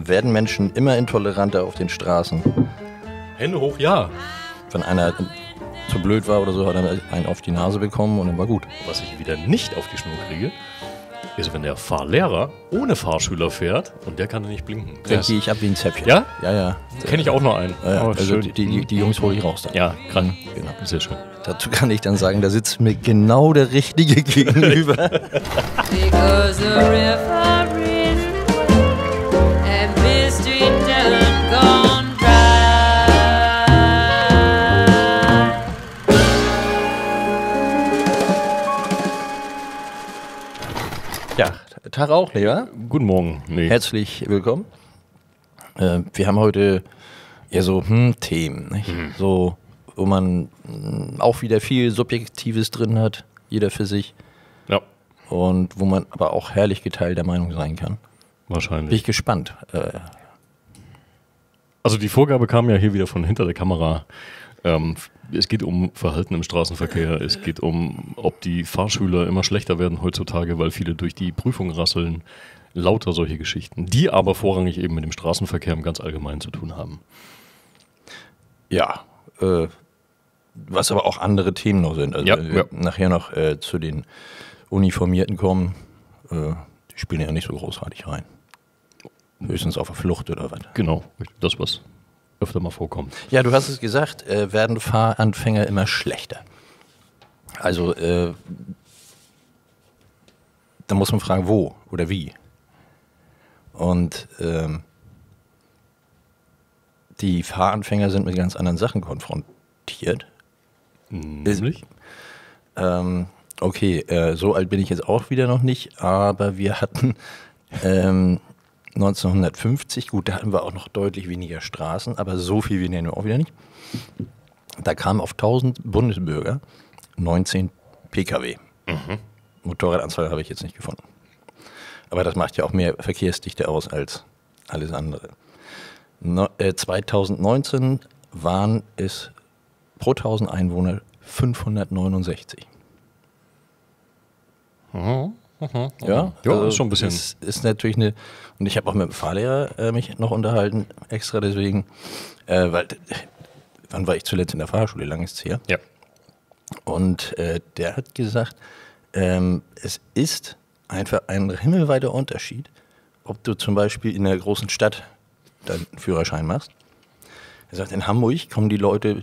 Werden Menschen immer intoleranter auf den Straßen? Hände hoch, ja. Wenn einer zu blöd war oder so, hat er einen auf die Nase bekommen und dann war gut. Was ich wieder nicht auf die Schnur kriege, ist, wenn der Fahrlehrer ohne Fahrschüler fährt und der kann nicht blinken. Dann gehe ich ab wie ein Zäpfchen. Ja? Ja, ja. Kenne ich auch noch einen. Ja, ja. Oh, also die Jungs hole ich raus dann. Ja, gerade. Genau. Sehr schön. Dazu kann ich dann sagen, da sitzt mir genau der Richtige gegenüber. Ja, Tag auch, lieber. Guten Morgen. Nee. Herzlich willkommen. Wir haben heute eher so Themen, nicht? So, wo man auch wieder viel Subjektives drin hat, jeder für sich. Ja. Und wo man aber auch herrlich geteilter Meinung sein kann. Wahrscheinlich. Bin ich gespannt. Also die Vorgabe kam ja hier wieder von hinter der Kamera. Es geht um Verhalten im Straßenverkehr, es geht um, ob die Fahrschüler immer schlechter werden heutzutage, weil viele durch die Prüfung rasseln, lauter solche Geschichten, die aber vorrangig eben mit dem Straßenverkehr im ganz Allgemeinen zu tun haben. Ja, was aber auch andere Themen noch sind. Also ja, wir nachher noch zu den Uniformierten kommen, die spielen ja nicht so großartig rein. Höchstens auf der Flucht oder was. Genau, das was öfter mal vorkommt. Ja, du hast es gesagt, werden Fahranfänger immer schlechter. Also, da muss man fragen, wo oder wie. Und die Fahranfänger sind mit ganz anderen Sachen konfrontiert. Nämlich? Okay, so alt bin ich jetzt auch wieder noch nicht, aber wir hatten 1950, gut, da hatten wir auch noch deutlich weniger Straßen, aber so viel wie nennen wir auch wieder nicht. Da kamen auf 1000 Bundesbürger 19 Pkw. Motorradanzahl habe ich jetzt nicht gefunden. Aber das macht ja auch mehr Verkehrsdichte aus als alles andere. 2019 waren es pro 1000 Einwohner 569. Ja, also ist schon ein bisschen. Ist natürlich eine, und ich habe auch mit dem Fahrlehrer mich noch unterhalten, extra deswegen, weil, wann war ich zuletzt in der Fahrschule, lang ist es her? Ja. Und der hat gesagt, es ist einfach ein himmelweiter Unterschied, ob du zum Beispiel in einer großen Stadt deinen Führerschein machst. Er sagt, in Hamburg kommen die Leute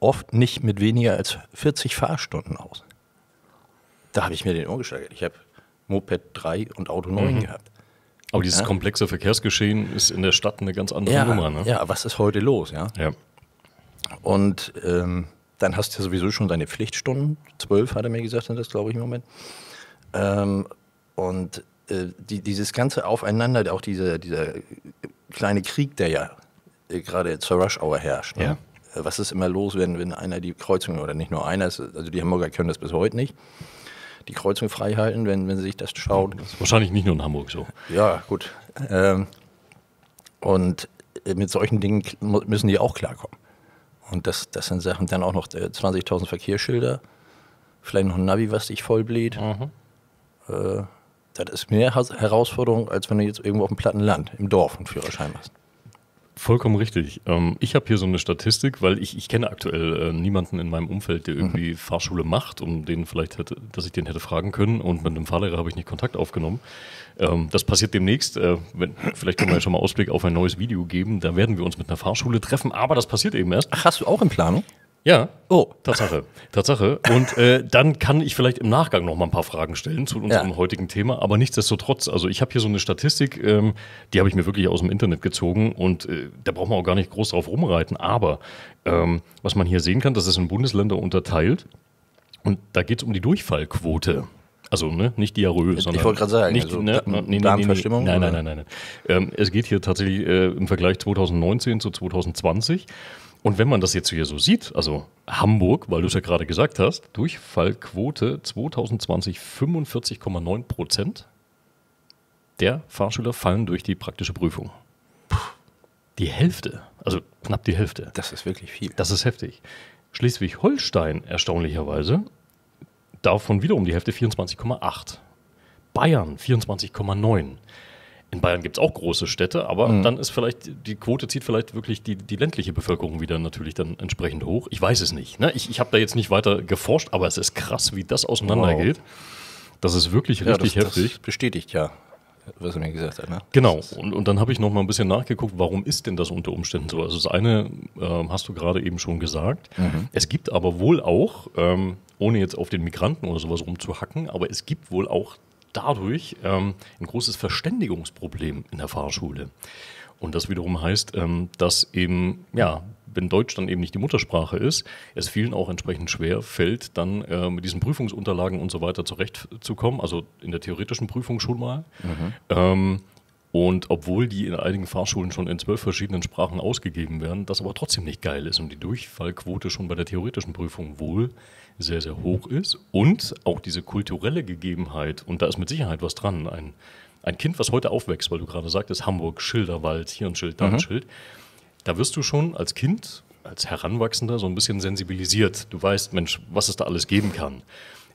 oft nicht mit weniger als 40 Fahrstunden aus. Da habe ich mir den Ohr gesteigert. Ich habe Moped 3 und Auto 9 gehabt. Aber dieses komplexe Verkehrsgeschehen ist in der Stadt eine ganz andere Nummer. Ne? Ja, was ist heute los? Ja. Und dann hast du ja sowieso schon deine Pflichtstunden. 12 hat er mir gesagt, sind das, glaube ich, im Moment. Und dieses ganze Aufeinander, auch dieser kleine Krieg, der ja gerade zur Rush-Hour herrscht. Ne? Ja. Was ist immer los, wenn einer die Kreuzung, oder nicht nur einer, also die Hamburger können das bis heute nicht, die Kreuzung frei halten, wenn sie sich das schaut. Das ist wahrscheinlich nicht nur in Hamburg so. Ja, gut. Und mit solchen Dingen müssen die auch klarkommen. Und das sind Sachen, dann auch noch 20.000 Verkehrsschilder, vielleicht noch ein Navi, was dich vollbläht. Das ist mehr Herausforderung, als wenn du jetzt irgendwo auf dem platten Land, im Dorf einen Führerschein machst. Vollkommen richtig. Ich habe hier so eine Statistik, weil ich kenne aktuell niemanden in meinem Umfeld, der irgendwie Fahrschule macht, um den vielleicht hätte, dass ich den hätte fragen können. Und mit einem Fahrlehrer habe ich nicht Kontakt aufgenommen. Das passiert demnächst. Vielleicht können wir ja schon mal Ausblick auf ein neues Video geben. Da werden wir uns mit einer Fahrschule treffen, aber das passiert eben erst. Ach, hast du auch in Planung? Ja, Tatsache. Tatsache. Und dann kann ich vielleicht im Nachgang noch mal ein paar Fragen stellen zu unserem heutigen Thema. Aber nichtsdestotrotz, also ich habe hier so eine Statistik, die habe ich mir wirklich aus dem Internet gezogen. Und da braucht man auch gar nicht groß drauf rumreiten. Aber was man hier sehen kann, das ist in Bundesländer unterteilt. Und da geht es um die Durchfallquote. Also ne, nicht Diarrhoe, sondern... Ich wollte gerade sagen, nicht, also, ne, Darmverstimmung? Nein. Es geht hier tatsächlich im Vergleich 2019 zu 2020... Und wenn man das jetzt hier so sieht, also Hamburg, weil du es ja gerade gesagt hast, Durchfallquote 2020 45,9% der Fahrschüler fallen durch die praktische Prüfung. Puh, die Hälfte, also knapp die Hälfte. Das ist wirklich viel. Das ist heftig. Schleswig-Holstein erstaunlicherweise, davon wiederum die Hälfte 24,8. Bayern 24,9. In Bayern gibt es auch große Städte, aber dann ist vielleicht, die Quote zieht vielleicht wirklich die ländliche Bevölkerung wieder natürlich dann entsprechend hoch. Ich weiß es nicht. Ne? Ich habe da jetzt nicht weiter geforscht, aber es ist krass, wie das auseinandergeht. Wow. Das ist wirklich richtig heftig. Das bestätigt ja, was du mir gesagt hast. Ne? Genau. Und dann habe ich noch mal ein bisschen nachgeguckt, warum ist denn das unter Umständen so? Also das eine hast du gerade eben schon gesagt. Mhm. Es gibt aber wohl auch, ohne jetzt auf den Migranten oder sowas rumzuhacken, aber es gibt wohl auch dadurch ein großes Verständigungsproblem in der Fahrschule. Und das wiederum heißt, dass eben, ja, wenn Deutsch dann eben nicht die Muttersprache ist, es vielen auch entsprechend schwer fällt, dann mit diesen Prüfungsunterlagen und so weiter zurechtzukommen, also in der theoretischen Prüfung schon mal. Mhm. Und obwohl die in einigen Fahrschulen schon in 12 verschiedenen Sprachen ausgegeben werden, das aber trotzdem nicht geil ist und die Durchfallquote schon bei der theoretischen Prüfung wohl sehr, sehr hoch ist. Und auch diese kulturelle Gegebenheit, und da ist mit Sicherheit was dran, ein Kind, was heute aufwächst, weil du gerade sagtest, Hamburg, Schilderwald, hier ein Schild, da ein Schild, da wirst du schon als Kind, als Heranwachsender so ein bisschen sensibilisiert. Du weißt, Mensch, was es da alles geben kann.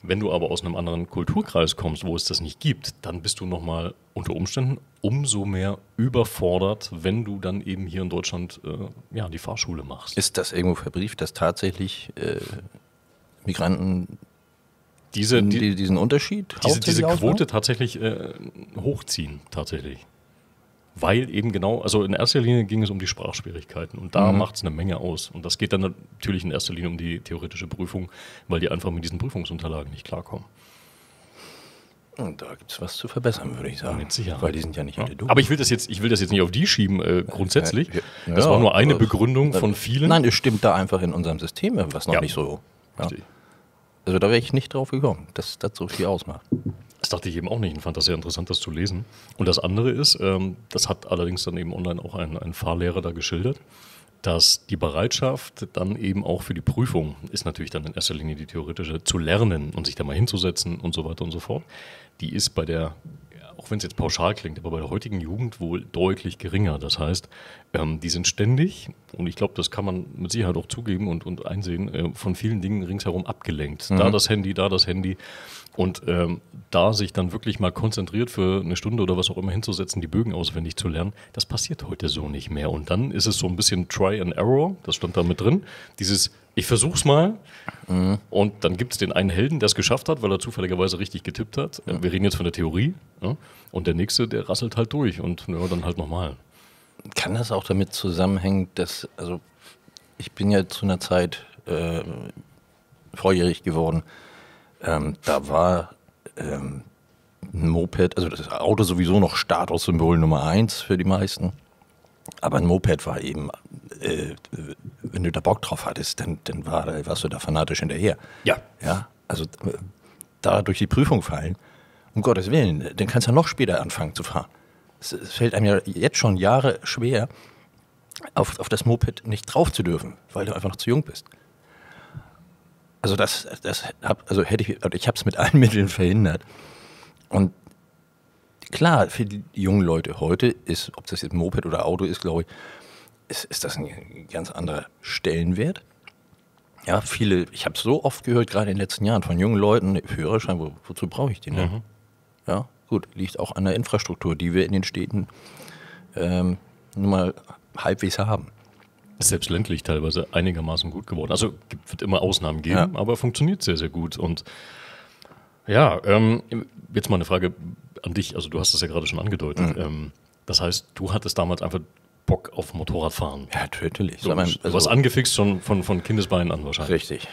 Wenn du aber aus einem anderen Kulturkreis kommst, wo es das nicht gibt, dann bist du nochmal unter Umständen umso mehr überfordert, wenn du dann eben hier in Deutschland ja, die Fahrschule machst. Ist das irgendwo verbrieft, dass tatsächlich Migranten diesen Unterschied, diese Quote tatsächlich hochziehen, tatsächlich? Weil eben genau, also in erster Linie ging es um die Sprachschwierigkeiten und da macht es eine Menge aus. Und das geht dann natürlich in erster Linie um die theoretische Prüfung, weil die einfach mit diesen Prüfungsunterlagen nicht klarkommen. Und da gibt es was zu verbessern, würde ich sagen. Mit Sicherheit. Weil die sind ja nicht alle doof. Aber ich will das jetzt nicht auf die schieben, grundsätzlich. Ja, das war nur eine Begründung von vielen. Nein, es stimmt da einfach in unserem System was noch nicht so. Ja. Also da wäre ich nicht drauf gekommen, dass das so viel ausmacht. Das dachte ich eben auch nicht und fand das sehr interessant, das zu lesen. Und das andere ist, das hat allerdings dann eben online auch ein Fahrlehrer da geschildert, dass die Bereitschaft dann eben auch für die Prüfung ist natürlich dann in erster Linie die theoretische, zu lernen und sich da mal hinzusetzen und so weiter und so fort. Die ist bei der, auch wenn es jetzt pauschal klingt, aber bei der heutigen Jugend wohl deutlich geringer. Das heißt, die sind ständig, und ich glaube, das kann man mit Sicherheit auch zugeben und einsehen, von vielen Dingen ringsherum abgelenkt. Mhm. Da das Handy. Und da sich dann wirklich mal konzentriert für eine Stunde oder was auch immer hinzusetzen, die Bögen auswendig zu lernen, das passiert heute so nicht mehr. Und dann ist es so ein bisschen Try and Error, das stand da mit drin, dieses ich versuch's mal und dann gibt es den einen Helden, der es geschafft hat, weil er zufälligerweise richtig getippt hat. Ja. Wir reden jetzt von der Theorie und der Nächste, der rasselt halt durch und dann halt nochmal. Kann das auch damit zusammenhängen, dass, also ich bin ja zu einer Zeit volljährig geworden, da war ein Moped, also das Auto sowieso noch Statussymbol Nummer 1 für die meisten, aber ein Moped war eben, wenn du da Bock drauf hattest, dann warst du da fanatisch hinterher. Ja. Also da durch die Prüfung fallen, um Gottes Willen, dann kannst du ja noch später anfangen zu fahren. Es fällt einem ja jetzt schon Jahre schwer, auf das Moped nicht drauf zu dürfen, weil du einfach noch zu jung bist. Also ich habe es mit allen Mitteln verhindert. Und klar, für die jungen Leute heute ist, ob das jetzt Moped oder Auto ist, glaube ich, ist das ein ganz anderer Stellenwert. Ja, viele, ich habe so oft gehört, gerade in den letzten Jahren, von jungen Leuten, Führerschein, wozu brauche ich den denn? Mhm. Ja, gut, liegt auch an der Infrastruktur, die wir in den Städten nun mal halbwegs haben. Ist selbst ländlich teilweise einigermaßen gut geworden. Also wird immer Ausnahmen geben, aber funktioniert sehr, sehr gut. Und ja, jetzt mal eine Frage an dich. Also du hast das ja gerade schon angedeutet. Mhm. Das heißt, du hattest damals einfach Bock auf Motorradfahren. Ja, natürlich. So, du warst angefixt schon von Kindesbeinen an wahrscheinlich. Richtig.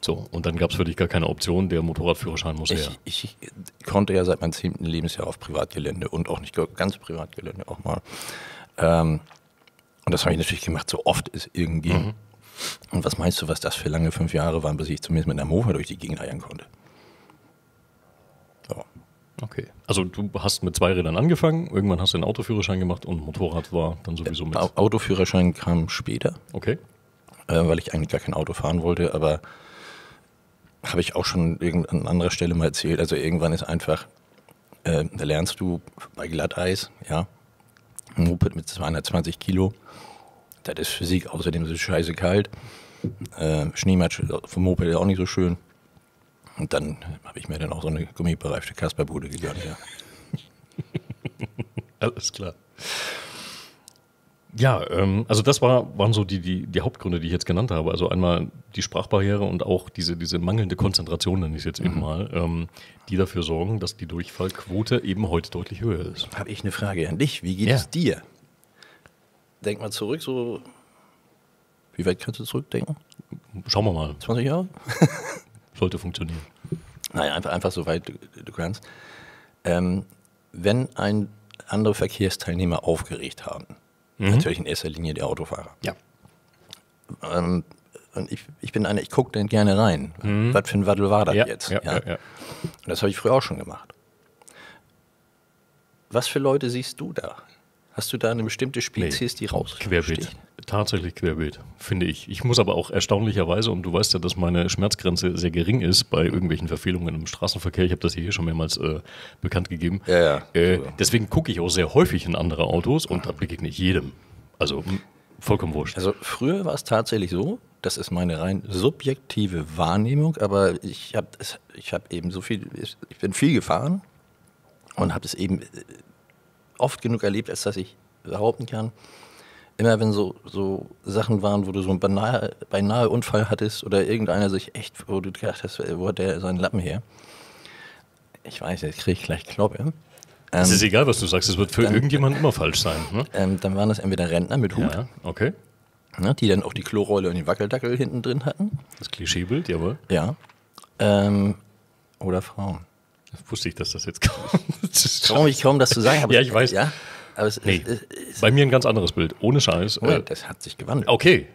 So, und dann gab es für dich gar keine Option, der Motorradführerschein muss her. Ich konnte ja seit meinem 10. Lebensjahr auf Privatgelände und auch nicht ganz Privatgelände auch mal. Und das habe ich natürlich gemacht, so oft es irgend ging. Mhm. Und was meinst du, was das für lange 5 Jahre waren, bis ich zumindest mit einer Mofa durch die Gegend eiern konnte? So. Okay. Also du hast mit 2 Rädern angefangen, irgendwann hast du einen Autoführerschein gemacht und Motorrad war dann sowieso mit. Autoführerschein kam später. Okay. Weil ich eigentlich gar kein Auto fahren wollte, aber habe ich auch schon an anderer Stelle mal erzählt. Also irgendwann ist einfach, da lernst du bei Glatteis, ein Moped mit 220 Kilo, das ist Physik, außerdem ist es scheiße kalt. Schneematsch vom Moped ist auch nicht so schön. Und dann habe ich mir auch so eine gummibereifte Kasperbude gegönnt. Ja. Alles klar. Ja, also das waren so die Hauptgründe, die ich jetzt genannt habe. Also einmal die Sprachbarriere und auch diese mangelnde Konzentration, nenne ich es jetzt eben mal, die dafür sorgen, dass die Durchfallquote eben heute deutlich höher ist. Habe ich eine Frage an dich. Wie geht es dir? Denk mal zurück, so wie weit kannst du zurückdenken? Schauen wir mal. 20 Jahre? Sollte funktionieren. Naja, einfach so weit du kannst. Wenn andere Verkehrsteilnehmer aufgeregt haben, natürlich in erster Linie der Autofahrer. Ja. Und ich bin einer, ich gucke dann gerne rein. Was für ein Waddel war das jetzt? Ja. Und das habe ich früher auch schon gemacht. Was für Leute siehst du da? Hast du da eine bestimmte Spezies, die raussticht? Querbeet. Tatsächlich Querbeet, finde ich. Ich muss aber auch erstaunlicherweise, und du weißt ja, dass meine Schmerzgrenze sehr gering ist bei irgendwelchen Verfehlungen im Straßenverkehr. Ich habe das hier schon mehrmals bekannt gegeben. Deswegen gucke ich auch sehr häufig in andere Autos und da begegne ich jedem. Also vollkommen wurscht. Also früher war es tatsächlich so, das ist meine rein subjektive Wahrnehmung, aber ich bin viel gefahren und habe es eben oft genug erlebt, als dass ich behaupten kann, immer wenn so Sachen waren, wo du so einen beinahe Unfall hattest oder irgendeiner sich echt, wo du gedacht hast, wo hat der seinen Lappen her? Ich weiß, jetzt kriege ich gleich Kloppe. Es ist egal, was du sagst, es wird für irgendjemanden immer falsch sein. Ne? Dann waren das entweder Rentner mit Hut, die dann auch die Klorolle und den Wackeldackel hinten drin hatten. Das Klischeebild, jawohl. Ja. Oder Frauen. Das wusste ich, dass das jetzt kommt. Ich traue mich kaum, das zu sagen. Aber ja, ich weiß. Ja, aber bei mir ein ganz anderes Bild. Ohne Scheiß. Oh, das hat sich gewandelt. Okay.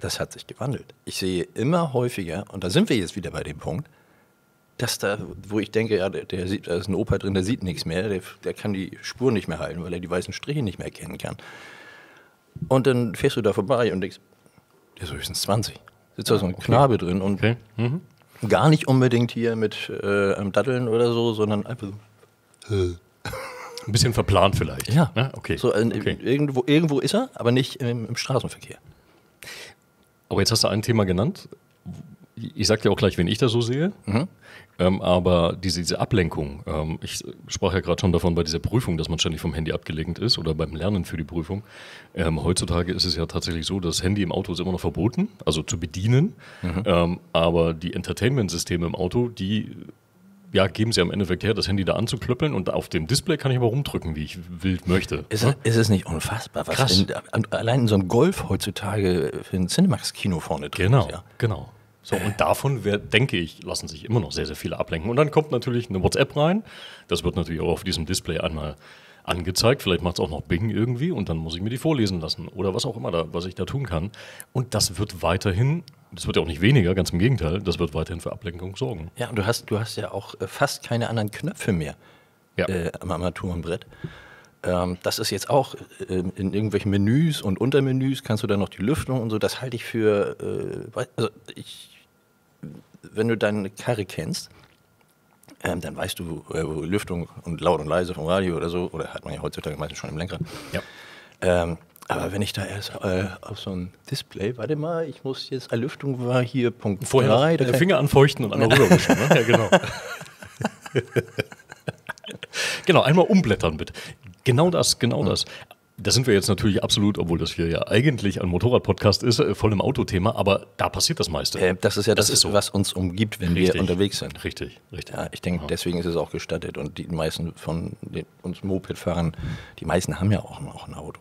Das hat sich gewandelt. Ich sehe immer häufiger, und da sind wir jetzt wieder bei dem Punkt, dass da, wo ich denke, ja, da ist ein Opa drin, der sieht nichts mehr, der kann die Spur nicht mehr halten, weil er die weißen Striche nicht mehr erkennen kann. Und dann fährst du da vorbei und denkst, der ist höchstens 20. Sitzt da so ein Knabe drin und gar nicht unbedingt hier mit einem Datteln oder so, sondern einfach so. Ein bisschen verplant vielleicht. Ja. Na, okay. So, irgendwo ist er, aber nicht im Straßenverkehr. Aber jetzt hast du ein Thema genannt. Ich sag dir auch gleich, wen ich da so sehe. Aber diese Ablenkung, ich sprach ja gerade schon davon bei dieser Prüfung, dass man ständig vom Handy abgelenkt ist oder beim Lernen für die Prüfung. Heutzutage ist es ja tatsächlich so, das Handy im Auto ist immer noch verboten, also zu bedienen. Aber die Entertainment-Systeme im Auto, die geben sie am Endeffekt her, das Handy da anzuklöppeln und auf dem Display kann ich aber rumdrücken, wie ich wild möchte. Ist es nicht unfassbar? Was krass. Allein in so einem Golf heutzutage für ein Cinemax-Kino vorne drin ist. Genau. So, und davon, denke ich, lassen sich immer noch sehr, sehr viele ablenken. Und dann kommt natürlich eine WhatsApp rein. Das wird natürlich auch auf diesem Display einmal angezeigt. Vielleicht macht es auch noch Bing irgendwie und dann muss ich mir die vorlesen lassen oder was auch immer, was ich da tun kann. Und das wird weiterhin, das wird ja auch nicht weniger, ganz im Gegenteil, das wird weiterhin für Ablenkung sorgen. Ja, und du hast ja auch fast keine anderen Knöpfe mehr am Armaturenbrett. Das ist jetzt auch in irgendwelchen Menüs und Untermenüs kannst du dann noch die Lüftung und so, das halte ich für, wenn du deine Karre kennst, dann weißt du, wo Lüftung und laut und leise vom Radio oder so, oder hat man ja heutzutage meistens schon im Lenkrad. Ja. Aber wenn ich da erst auf so ein Display, warte mal, ich muss jetzt, Lüftung war hier Punkt 3. Vorher den Finger anfeuchten und einmal rüberwischen, ne? Ja, genau. Genau, einmal umblättern bitte. Genau das. Da sind wir jetzt natürlich absolut, obwohl das hier ja eigentlich ein Motorrad-Podcast ist, voll im Autothema, aber da passiert das meiste. Das ist ja das, so, was uns umgibt, wenn wir unterwegs sind. Richtig. Ja, ich denke, deswegen ist es auch gestattet. Und die meisten von uns Moped-Fahrern, die meisten haben ja auch ein Auto.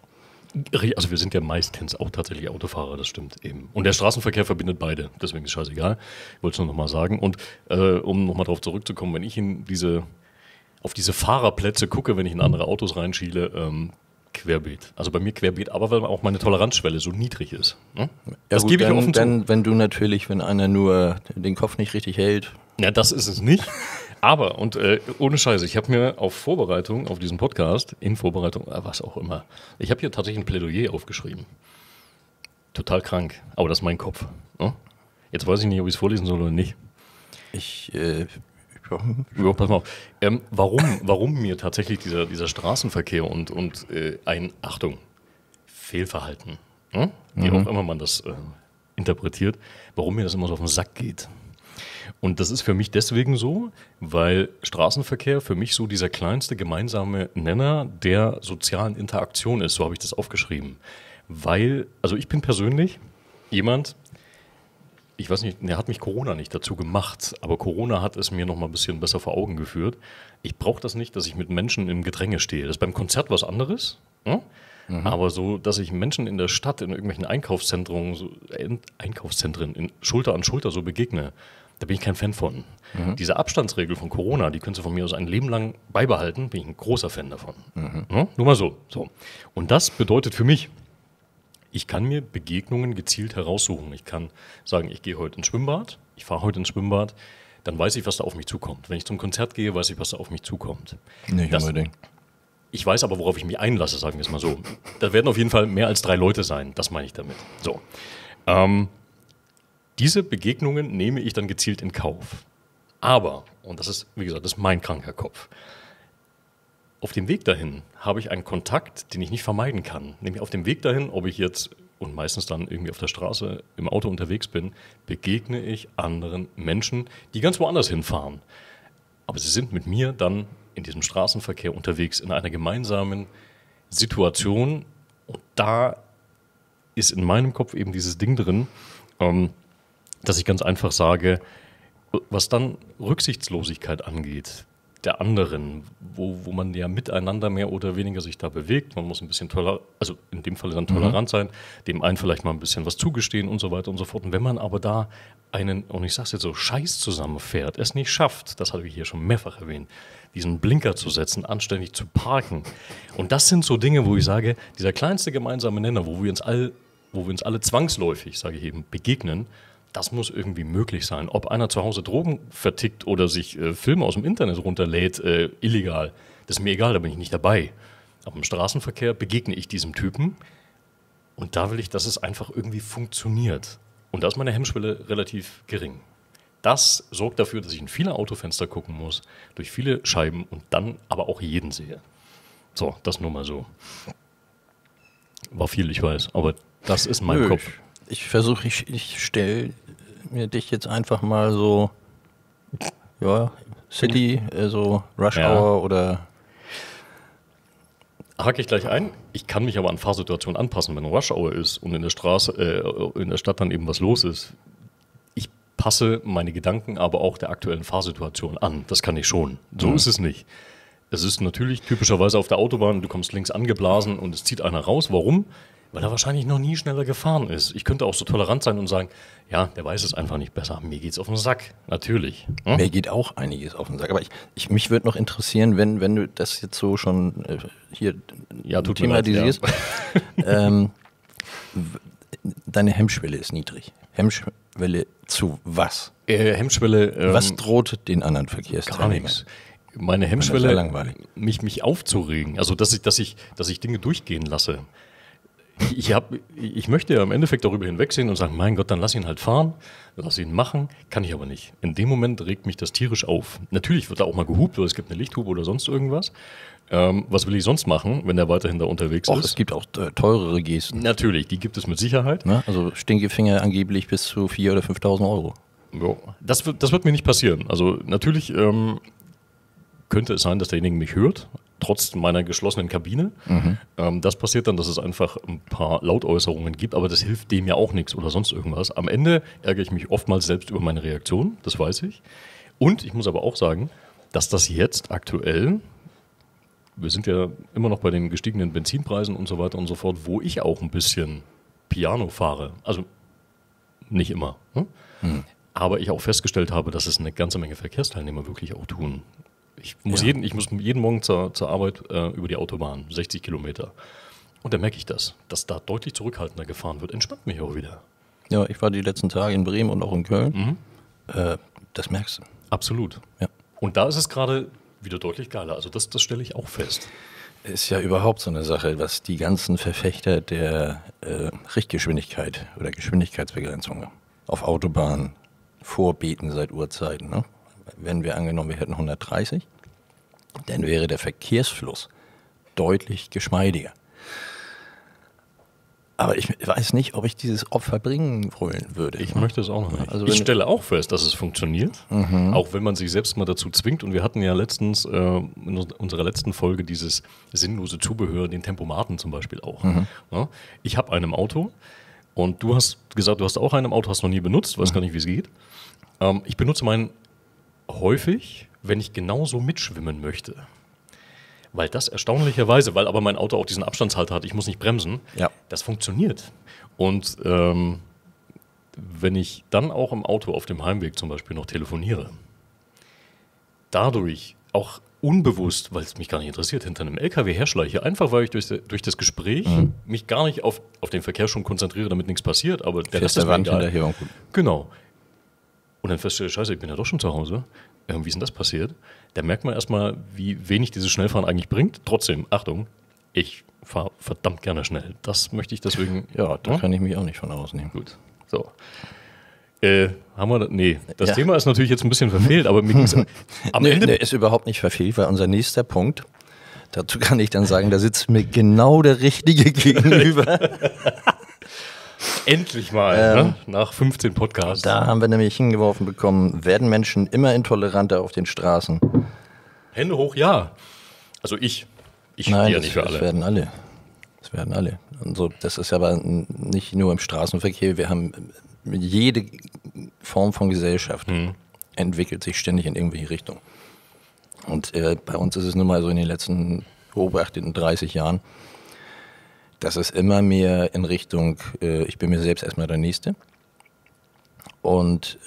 Also wir sind ja meistens auch tatsächlich Autofahrer, das stimmt eben. Und der Straßenverkehr verbindet beide, deswegen ist scheißegal. Ich wollte es nur nochmal sagen. Und um nochmal darauf zurückzukommen, wenn ich in auf diese Fahrerplätze gucke, wenn ich in andere Autos reinschiele, querbeet. Also bei mir querbeet, aber weil auch meine Toleranzschwelle so niedrig ist. Hm? Ja, das gebe ich offen zu. Wenn einer nur den Kopf nicht richtig hält. Ja, das ist es nicht. Aber, und ohne Scheiße, ich habe mir auf diesen Podcast, was auch immer, ich habe hier tatsächlich ein Plädoyer aufgeschrieben. Total krank, aber das ist mein Kopf. Hm? Jetzt weiß ich nicht, ob ich es vorlesen soll oder nicht. Ja, pass mal auf. Warum mir tatsächlich dieser Straßenverkehr und ein, Achtung, Fehlverhalten, wie auch immer man das interpretiert, warum mir das immer so auf den Sack geht. Und das ist für mich deswegen so, weil Straßenverkehr für mich so dieser kleinste gemeinsame Nenner der sozialen Interaktion ist. So habe ich das aufgeschrieben. Weil, also ich bin persönlich jemand, ich weiß nicht, der hat mich Corona nicht dazu gemacht, aber Corona hat es mir noch mal ein bisschen besser vor Augen geführt. Ich brauche das nicht, dass ich mit Menschen im Gedränge stehe. Das ist beim Konzert was anderes, hm? Mhm. Aber so, dass ich Menschen in der Stadt, in irgendwelchen Einkaufszentren, so, Einkaufszentren in, Schulter an Schulter so begegne, da bin ich kein Fan von. Mhm. Diese Abstandsregel von Corona, die können Sie von mir aus ein Leben lang beibehalten, bin ich ein großer Fan davon. Mhm. Ja, nur mal so. Und das bedeutet für mich, ich kann mir Begegnungen gezielt heraussuchen. Ich kann sagen, ich gehe heute ins Schwimmbad, ich fahre heute ins Schwimmbad, dann weiß ich, was da auf mich zukommt. Wenn ich zum Konzert gehe, weiß ich, was da auf mich zukommt. Nicht unbedingt. Ich weiß aber, worauf ich mich einlasse, sagen wir es mal so. Da werden auf jeden Fall mehr als 3 Leute sein, das meine ich damit. So. Diese Begegnungen nehme ich dann gezielt in Kauf. Aber, und das ist, wie gesagt, das ist mein kranker Kopf, auf dem Weg dahin habe ich einen Kontakt, den ich nicht vermeiden kann. Nämlich auf dem Weg dahin, ob ich jetzt, und meistens dann irgendwie auf der Straße, im Auto unterwegs bin, begegne ich anderen Menschen, die ganz woanders hinfahren. Aber sie sind mit mir dann in diesem Straßenverkehr unterwegs, in einer gemeinsamen Situation. Und da ist in meinem Kopf eben dieses Ding drin, dass ich ganz einfach sage, was dann Rücksichtslosigkeit angeht, der anderen, wo man ja miteinander mehr oder weniger sich da bewegt. Man muss ein bisschen tolerant, also in dem Fall dann tolerant sein, dem einen vielleicht mal ein bisschen was zugestehen und so weiter und so fort. Und wenn man aber da einen, und ich sag's jetzt so, Scheiß zusammenfährt, es nicht schafft, das habe ich hier schon mehrfach erwähnt, diesen Blinker zu setzen, anständig zu parken. Und das sind so Dinge, wo ich sage, dieser kleinste gemeinsame Nenner, wo wir uns alle zwangsläufig, sage ich eben, begegnen, das muss irgendwie möglich sein. Ob einer zu Hause Drogen vertickt oder sich Filme aus dem Internet runterlädt, illegal, das ist mir egal, da bin ich nicht dabei. Aber im Straßenverkehr begegne ich diesem Typen und da will ich, dass es einfach irgendwie funktioniert. Und da ist meine Hemmschwelle relativ gering. Das sorgt dafür, dass ich in viele Autofenster gucken muss, durch viele Scheiben und dann aber auch jeden sehe. So, das nur mal so. War viel, ich weiß, aber das ist mein Kopf. Ich stelle mir dich jetzt einfach mal so, ja, City, so Rush Hour oder... Hake ich gleich ein. Ich kann mich aber an Fahrsituationen anpassen, wenn Rush Hour ist und in der Straße, in der Stadt dann eben was los ist. Ich passe meine Gedanken aber auch der aktuellen Fahrsituation an. Das kann ich schon. So ist es nicht. Es ist natürlich typischerweise auf der Autobahn, du kommst links angeblasen und es zieht einer raus. Warum? Weil er wahrscheinlich noch nie schneller gefahren ist. Ich könnte auch so tolerant sein und sagen, ja, der weiß es einfach nicht besser. Mir geht's auf den Sack, natürlich. Hm? Mir geht auch einiges auf den Sack. Aber mich würde noch interessieren, wenn du das jetzt so schon hier thematisierst. Ja. Deine Hemmschwelle ist niedrig. Hemmschwelle zu was? Hemmschwelle... was droht den anderen Verkehrsteilnehmern? Gar nichts. Meine Hemmschwelle, mich aufzuregen. Also, dass ich Dinge durchgehen lasse. Ich möchte ja im Endeffekt darüber hinwegsehen und sagen, mein Gott, dann lass ihn halt fahren, lass ihn machen, kann ich aber nicht. In dem Moment regt mich das tierisch auf. Natürlich wird da auch mal gehupt oder es gibt eine Lichthupe oder sonst irgendwas. Was will ich sonst machen, wenn der weiterhin da unterwegs ist? Es gibt auch teurere Gesten. Natürlich, die gibt es mit Sicherheit. Na, also Stinkefinger angeblich bis zu 4.000 oder 5.000 Euro. Jo, das wird mir nicht passieren. Also natürlich könnte es sein, dass derjenige mich hört, trotz meiner geschlossenen Kabine. Das passiert dann, dass es einfach ein paar Lautäußerungen gibt, aber das hilft dem ja auch nichts oder sonst irgendwas. Am Ende ärgere ich mich oftmals selbst über meine Reaktion, das weiß ich. Und ich muss aber auch sagen, dass das jetzt aktuell, wir sind ja immer noch bei den gestiegenen Benzinpreisen und so weiter und so fort, wo ich auch ein bisschen Piano fahre, also nicht immer, aber ich auch festgestellt habe, dass es eine ganze Menge Verkehrsteilnehmer wirklich auch tun. Ich muss jeden Morgen zur Arbeit über die Autobahn, 60 Kilometer. Und da merke ich das, dass da deutlich zurückhaltender gefahren wird. Entspannt mich auch wieder. Ja, ich war die letzten Tage in Bremen und auch in Köln. Das merkst du. Absolut. Ja. Und da ist es gerade wieder deutlich geiler. Also das stelle ich auch fest. Ist ja überhaupt so eine Sache, was die ganzen Verfechter der Richtgeschwindigkeit oder Geschwindigkeitsbegrenzung auf Autobahnen vorbeten seit Urzeiten, ne? Wenn wir angenommen, wir hätten 130, dann wäre der Verkehrsfluss deutlich geschmeidiger. Aber ich weiß nicht, ob ich dieses Opfer bringen wollen würde. Ich möchte es auch noch nicht. Also ich stelle auch fest, dass es funktioniert, auch wenn man sich selbst mal dazu zwingt. Und wir hatten ja letztens in unserer letzten Folge dieses sinnlose Zubehör, den Tempomaten zum Beispiel auch. Ja, ich habe einen im Auto und du hast gesagt, du hast auch einen im Auto, hast noch nie benutzt, weiß gar nicht, wie es geht. Ich benutze meinen häufig, wenn ich genauso mitschwimmen möchte. Weil das erstaunlicherweise, weil aber mein Auto auch diesen Abstandshalter hat, ich muss nicht bremsen, das funktioniert. Und wenn ich dann auch im Auto auf dem Heimweg zum Beispiel noch telefoniere, dadurch auch unbewusst, weil es mich gar nicht interessiert, hinter einem LKW herschleiche, einfach weil ich durch das Gespräch mich gar nicht auf den Verkehr schon konzentriere, damit nichts passiert, aber der Rest ist mir egal. Genau. Und dann feststelle ich, scheiße, ich bin ja doch schon zu Hause. Wie ist denn das passiert? Da merkt man erstmal, wie wenig dieses Schnellfahren eigentlich bringt. Trotzdem, Achtung, ich fahre verdammt gerne schnell. Das möchte ich deswegen. Ja, da kann ich mich auch nicht von ausnehmen. Gut, so. Haben wir das? Nee, das Thema ist natürlich jetzt ein bisschen verfehlt, aber mir ging's am Ende ist überhaupt nicht verfehlt, weil unser nächster Punkt, dazu kann ich dann sagen, da sitzt mir genau der Richtige gegenüber. Endlich mal, ne? Nach 15 Podcasts. Da haben wir nämlich hingeworfen bekommen, werden Menschen immer intoleranter auf den Straßen? Hände hoch, ja. Also ich stehe ja nicht für alle. Es werden alle. Es werden alle. Und so, das ist aber nicht nur im Straßenverkehr. Wir haben jede Form von Gesellschaft entwickelt sich ständig in irgendwelche Richtungen. Und bei uns ist es nun mal so in den letzten beobachteten 30 Jahren, das ist immer mehr in Richtung, ich bin mir selbst erstmal der Nächste. Und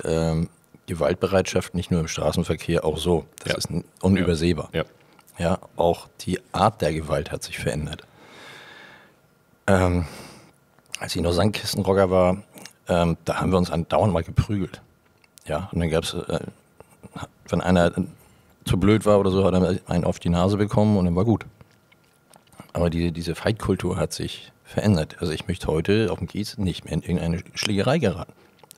Gewaltbereitschaft nicht nur im Straßenverkehr, auch so. Das ist unübersehbar. Ja. Ja, auch die Art der Gewalt hat sich verändert. Als ich noch Sandkistenrocker war, da haben wir uns andauernd mal geprügelt. Ja, und dann gab es, wenn einer zu blöd war oder so, hat er einen auf die Nase bekommen und dann war gut. Aber diese Fight-Kultur hat sich verändert. Also ich möchte heute auf dem Kiez nicht mehr in irgendeine Schlägerei geraten,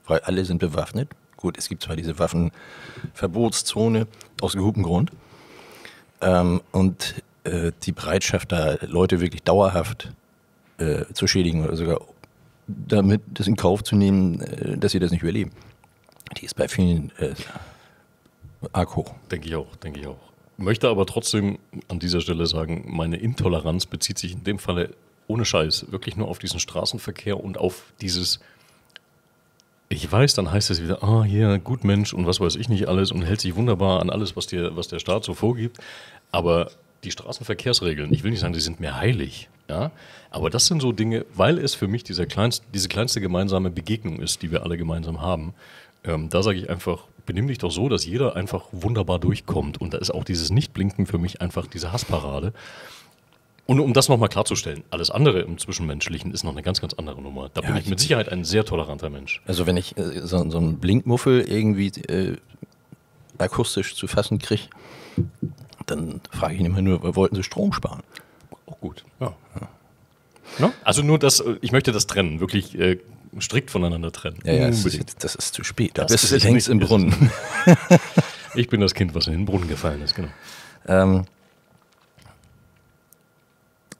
weil alle sind bewaffnet. Gut, es gibt zwar diese Waffenverbotszone aus gutem Grund und die Bereitschaft, da Leute wirklich dauerhaft zu schädigen oder sogar damit das in Kauf zu nehmen, dass sie das nicht überleben, die ist bei vielen arg hoch. Denke ich auch, denke ich auch. Möchte aber trotzdem an dieser Stelle sagen, meine Intoleranz bezieht sich in dem Falle ohne Scheiß wirklich nur auf diesen Straßenverkehr und auf dieses, ich weiß, dann heißt es wieder, ah, hier, gut Mensch und was weiß ich nicht alles und hält sich wunderbar an alles, was der Staat so vorgibt. Aber die Straßenverkehrsregeln, ich will nicht sagen, die sind mir heilig, ja? Aber das sind so Dinge, weil es für mich diese kleinste gemeinsame Begegnung ist, die wir alle gemeinsam haben. Da sage ich einfach, benimm dich doch so, dass jeder einfach wunderbar durchkommt. Und da ist auch dieses Nichtblinken für mich einfach diese Hassparade. Und um das nochmal klarzustellen, alles andere im Zwischenmenschlichen ist noch eine ganz, ganz andere Nummer. Da bin ich mit Sicherheit ein sehr toleranter Mensch. Also wenn ich so einen Blinkmuffel irgendwie akustisch zu fassen kriege, dann frage ich ihn immer nur, wollten Sie Strom sparen? Auch gut, ja. No? Also nur das, ich möchte das trennen, wirklich strikt voneinander trennen. Ja, ja, das ist zu spät. Da bist du längst im Brunnen. Ich bin das Kind, was in den Brunnen gefallen ist, genau.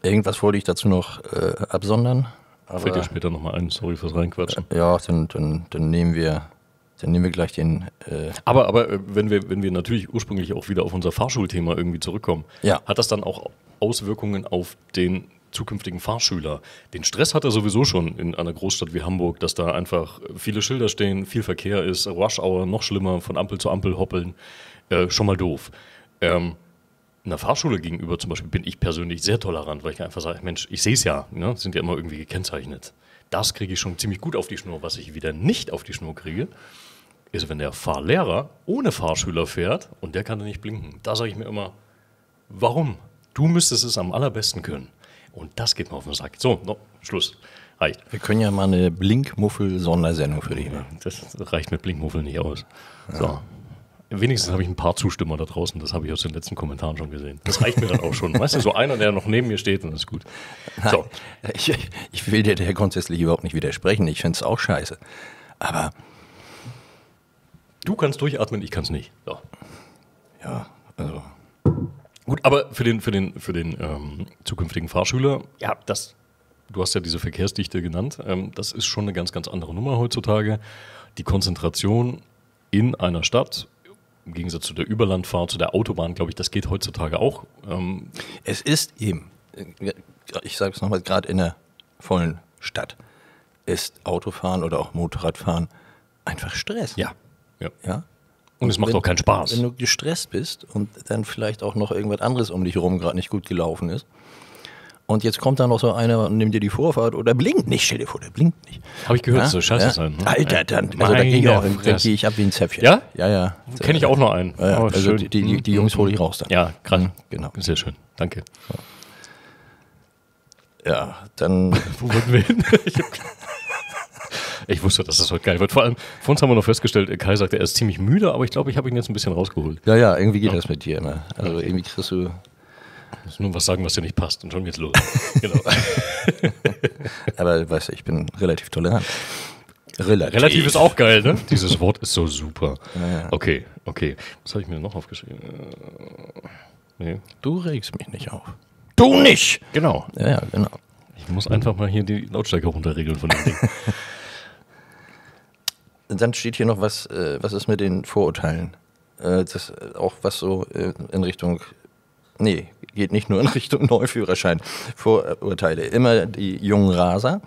Irgendwas wollte ich dazu noch absondern. Aber fällt dir später nochmal ein, sorry fürs Reinquatschen. Ja, dann nehmen wir gleich den... Aber wenn wir natürlich ursprünglich auch wieder auf unser Fahrschulthema irgendwie zurückkommen, hat das dann auch Auswirkungen auf den zukünftigen Fahrschüler? Den Stress hat er sowieso schon in einer Großstadt wie Hamburg, dass da einfach viele Schilder stehen, viel Verkehr ist, Rush Hour, noch schlimmer, von Ampel zu Ampel hoppeln, schon mal doof. Einer Fahrschule gegenüber zum Beispiel bin ich persönlich sehr tolerant, weil ich einfach sage, Mensch, ich sehe es ja, ne? Sind ja immer irgendwie gekennzeichnet. Das kriege ich schon ziemlich gut auf die Schnur. Was ich wieder nicht auf die Schnur kriege, ist, wenn der Fahrlehrer ohne Fahrschüler fährt und der kann da nicht blinken. Da sage ich mir immer, warum? Du müsstest es am allerbesten können. Und das geht mir auf den Sack. So, no, Schluss. Reicht. Wir können ja mal eine Blinkmuffel-Sondersendung für dich machen. Das reicht mit Blinkmuffel nicht aus. Ja. So. Wenigstens habe ich ein paar Zustimmer da draußen. Das habe ich aus den letzten Kommentaren schon gesehen. Das reicht mir dann auch schon. Weißt du, so einer, der noch neben mir steht, dann ist gut. So. Ich will dir grundsätzlich überhaupt nicht widersprechen. Ich finde es auch scheiße. Aber du kannst durchatmen, ich kann es nicht. So. Ja, also... Gut, aber für den zukünftigen Fahrschüler, ja, das du hast ja diese Verkehrsdichte genannt, das ist schon eine ganz, ganz andere Nummer heutzutage. Die Konzentration in einer Stadt, im Gegensatz zu der Überlandfahrt, zu der Autobahn, glaube ich, das geht heutzutage auch. Es ist eben, ich sage es nochmal, gerade in der vollen Stadt ist Autofahren oder auch Motorradfahren einfach Stress. Ja. Ja? Und es macht auch keinen Spaß. Wenn du gestresst bist und dann vielleicht auch noch irgendwas anderes um dich herum gerade nicht gut gelaufen ist. Und jetzt kommt da noch so einer und nimmt dir die Vorfahrt oder blinkt nicht. Stell dir vor, der blinkt nicht. Habe ich gehört, ja? So scheiße sein. Ne? Alter, dann also da gehe ich auch im Krieg, ich ab wie ein Zäpfchen. Ja? Ja, ja. Kenne ich auch noch einen. Ja, oh, also die Jungs hole ich raus dann. Ja, krass. Genau. Sehr schön. Danke. Ja, dann. Wo wollten wir hin? Ich wusste, dass das heute geil wird. Vor allem, vor uns haben wir noch festgestellt, Kai sagte, er ist ziemlich müde, aber ich glaube, ich habe ihn jetzt ein bisschen rausgeholt. Ja, ja, irgendwie geht das mit dir. Ne? Also irgendwie kriegst du... Ich muss nur was sagen, was dir nicht passt und schon geht's los. Genau. Aber weißt du, ich bin relativ tolerant. Relativ. Relativ ist auch geil, ne? Dieses Wort ist so super. Ja. Okay, okay. Was habe ich mir noch aufgeschrieben? Nee. Du regst mich nicht auf. Du nicht! Genau. Ja, ja, genau. Ich muss einfach mal hier die Lautstärke runterregeln von dem Ding. Dann steht hier noch was, was ist mit den Vorurteilen? Das auch was so in Richtung, nee, geht nicht nur in Richtung Neuführerschein. Vorurteile. Immer die jungen Raser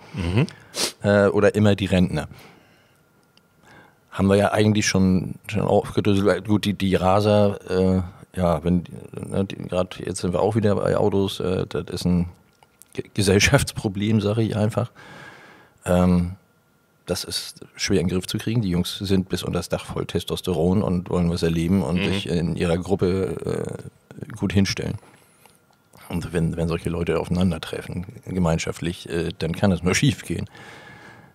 oder immer die Rentner. Haben wir ja eigentlich schon aufgedröselt. Gut, die Raser, ja, gerade jetzt sind wir auch wieder bei Autos, das ist ein Gesellschaftsproblem, sage ich einfach. Das ist schwer in den Griff zu kriegen. Die Jungs sind bis unter das Dach voll Testosteron und wollen was erleben und sich in ihrer Gruppe gut hinstellen. Und wenn solche Leute aufeinandertreffen, gemeinschaftlich, dann kann es nur schief gehen.